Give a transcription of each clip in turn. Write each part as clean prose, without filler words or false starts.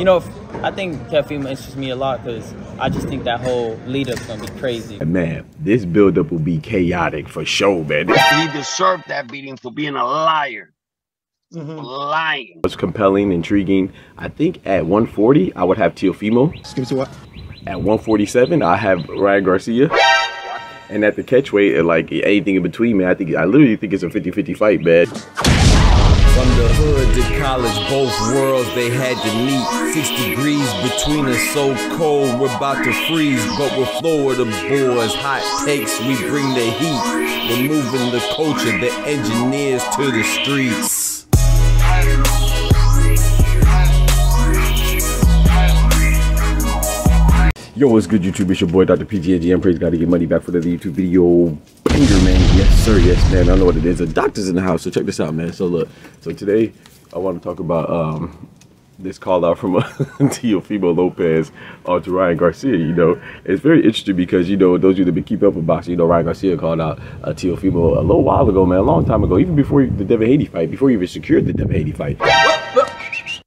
You know, I think Teofimo interests me a lot because I just think that whole lead-up's going to be crazy. Man, this build-up will be chaotic for sure, man. He deserved that beating for being a liar. Lying. It was compelling, intriguing. I think at 140, I would have Teofimo. Excuse me, what? At 147, I have Ryan Garcia. And at the catchweight, like anything in between, man, I literally think it's a 50-50 fight, man. From the hood to college, both worlds they had to meet. 6 degrees between us, so cold, we're about to freeze. But we're Florida boys, hot takes, we bring the heat. We're moving the culture, the engineers to the streets. Yo, what's good, YouTube? It's your boy, Dr. PGAG. I'm praise God to get money back for the YouTube video. Banger, man. Yes, sir. Yes, man. I know what it is. A doctor's in the house, so check this out, man. So, look. So, today, I want to talk about this call out from Teofimo Lopez to Ryan Garcia, you know. It's very interesting because, you know, those of you that been keeping up with boxing, you know, Ryan Garcia called out Teofimo a little while ago, man, a long time ago, even before the Devin Haney fight, before he even secured the Devin Haney fight.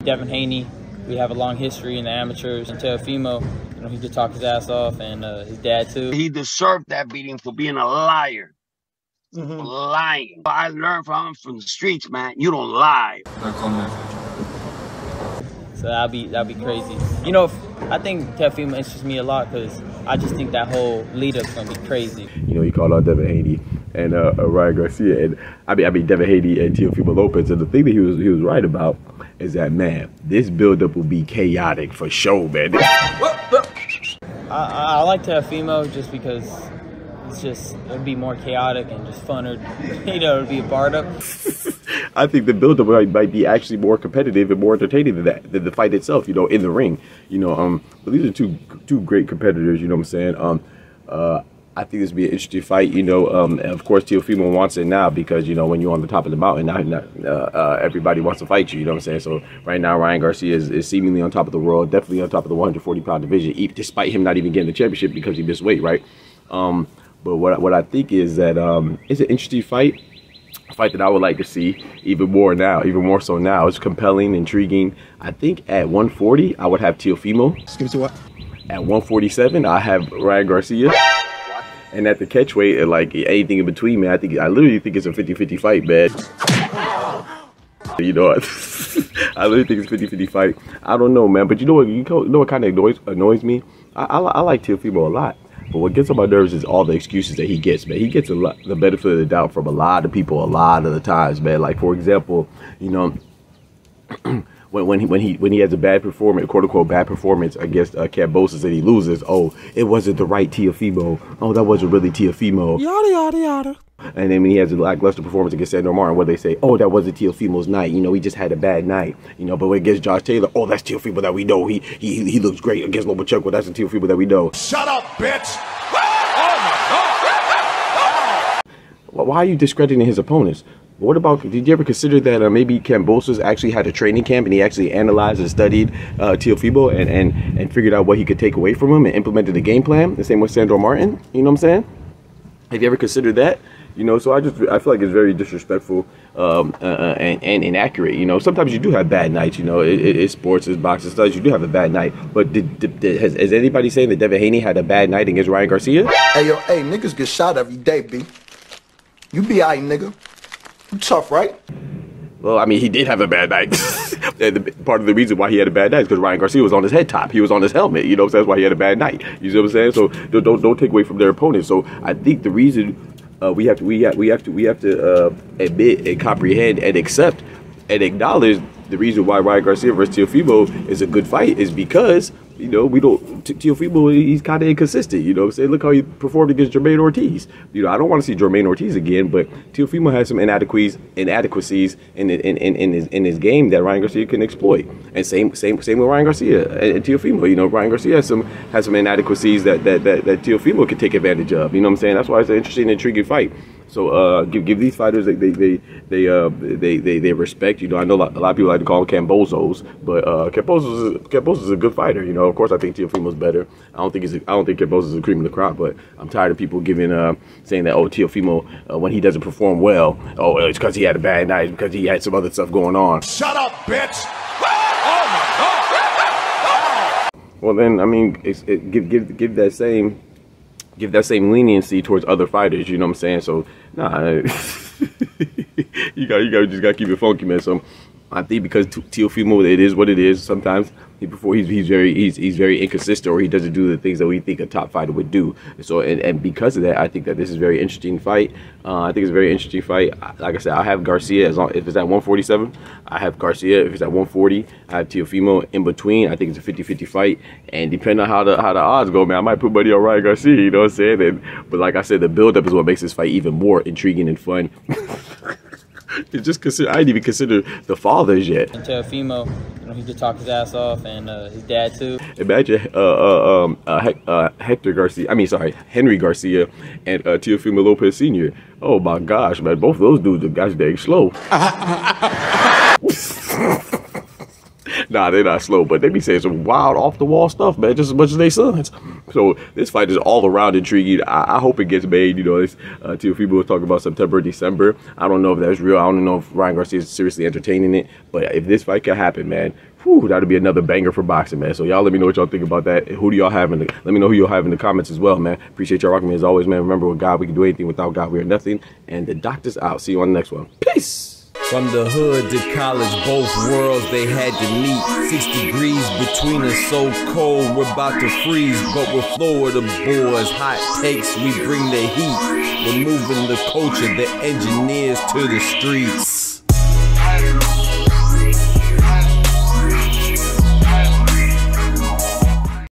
Devin Haney, we have a long history in the amateurs, and Teofimo, he could talk his ass off, and his dad too. He deserved that beating for being a liar. Lying. I learned from him from the streets, man. You don't lie. So that'll be crazy. You know, I think Teofimo interests me a lot because I just think that whole lead-up's gonna be crazy. You know, he called out Devin Haney and Ryan Garcia, and I mean Devin Haney and Teofimo Lopez. And the thing that he was right about is that, man, this build-up will be chaotic for sure, man. I like Teofimo just because it's just, it'd be more chaotic and just funner, you know, it'd be a barred up. I think the build-up might be actually more competitive and more entertaining than the fight itself, you know, in the ring, you know. But these are two great competitors, you know what I'm saying. I think this would be an interesting fight, you know. And of course, Teofimo wants it now because, you know, when you're on the top of the mountain, everybody wants to fight you, you know what I'm saying? So right now, Ryan Garcia is seemingly on top of the world, definitely on top of the 140-pound division, despite him not even getting the championship because he missed weight, right? But what I think is that it's an interesting fight. A fight that I would like to see even more now, even more so now. It's compelling, intriguing. I think at 140, I would have Teofimo. Excuse me, what? At 147, I have Ryan Garcia. And at the catchweight, like anything in between, man, I literally think it's a 50-50 fight, man. You know, I literally think it's a 50-50 fight. I don't know, man, but you know what kind of annoys me? I like Teofimo a lot, but what gets on my nerves is all the excuses that he gets, man. He gets a lot, the benefit of the doubt from a lot of people a lot of the times, man. Like, for example, you know, When he has a bad performance, quote unquote bad performance against Kambosos and he loses, oh, it wasn't the right Teofimo. Oh, that wasn't really Teofimo. Yada yada yada. And then when he has a lackluster performance against Sandor Martin, what they say, oh, that wasn't Teofimo's night. You know, he just had a bad night. You know, but when it gets Josh Taylor, oh, that's Teofimo that we know. He looks great against Lomachenko. That's the Teofimo that we know. Shut up, bitch! Oh my God! Well, why are you discrediting his opponents? What about, did you ever consider that maybe Kambosos actually had a training camp and he actually analyzed and studied Teofimo and figured out what he could take away from him and implemented a game plan? The same with Sandor Martin, you know what I'm saying? Have you ever considered that? You know, so I feel like it's very disrespectful and inaccurate. You know, sometimes you do have bad nights. You know, it's sports, it's boxing, stuff. You do have a bad night. But is anybody saying that Devin Haney had a bad night against Ryan Garcia? Hey, yo, hey, niggas get shot every day, B. You be aight, nigga. Tough, right? Well, I mean, he did have a bad night. Part of the reason why he had a bad night is because Ryan Garcia was on his head top. He was on his helmet. You know, so that's why he had a bad night. You see what I'm saying? So don't take away from their opponent. So I think the reason we have to admit and comprehend and accept and acknowledge the reason why Ryan Garcia versus Teofimo is a good fight is because, you know, we don't, Teofimo, he's kind of inconsistent, you know what I'm saying? Look how he performed against Jermaine Ortiz. You know, I don't want to see Jermaine Ortiz again, but Teofimo has some inadequacies in his game that Ryan Garcia can exploit. And same with Ryan Garcia and Teofimo. You know, Ryan Garcia has some inadequacies that Teofimo can take advantage of. You know what I'm saying? That's why it's an interesting, intriguing fight. So give these fighters they respect. You know, I know a lot of people like to call them Kambosos, but Kambosos is a good fighter. You know, of course I think Teofimo's better. I don't think Kambosos is a cream of the crop, but I'm tired of people saying that, oh, Teofimo when he doesn't perform well, oh, it's because he had a bad night, because he had some other stuff going on. Shut up, bitch! Oh my God! Well, then I mean, give that same leniency towards other fighters. You know what I'm saying? So nah, you just gotta keep it funky, man. So I think because Teofimo, it is what it is. Sometimes he's very inconsistent, or he doesn't do the things that we think a top fighter would do. So and because of that, I think that this is a very interesting fight. I think it's a very interesting fight. Like I said, I have Garcia as long if it's at 147. I have Garcia if it's at 140. I have Teofimo in between. I think it's a 50-50 fight, and depending on how the odds go, man, I might put money on Ryan Garcia. You know what I'm saying? But like I said, the build up is what makes this fight even more intriguing and fun. It's just I didn't even consider the fathers yet. And Teofimo, you know, he just talked his ass off, and his dad too. Imagine Hector Garcia. I mean, sorry, Henry Garcia and Teofimo Lopez Senior. Oh my gosh, man, both of those dudes are gosh dang slow. Nah, they're not slow, but they be saying some wild, off-the-wall stuff, man, just as much as they sons. So this fight is all around intriguing. I hope it gets made. You know, Teofimo was talking about September, December. I don't know if that's real. I don't know if Ryan Garcia is seriously entertaining it, but if this fight can happen, man, whew, that'll be another banger for boxing, man. So y'all let me know what y'all think about that. Who do y'all have in the? Let me know who y'all have in the comments as well, man. Appreciate y'all rocking me as always, man. Remember, with God, we can do anything. Without God, we are nothing. And the doctor's out. See you on the next one. Peace. From the hood to college, both worlds they had to meet. 6 degrees between us, so cold we're about to freeze. But we're Florida boys, hot takes, we bring the heat. We're moving the culture, the engineers to the streets.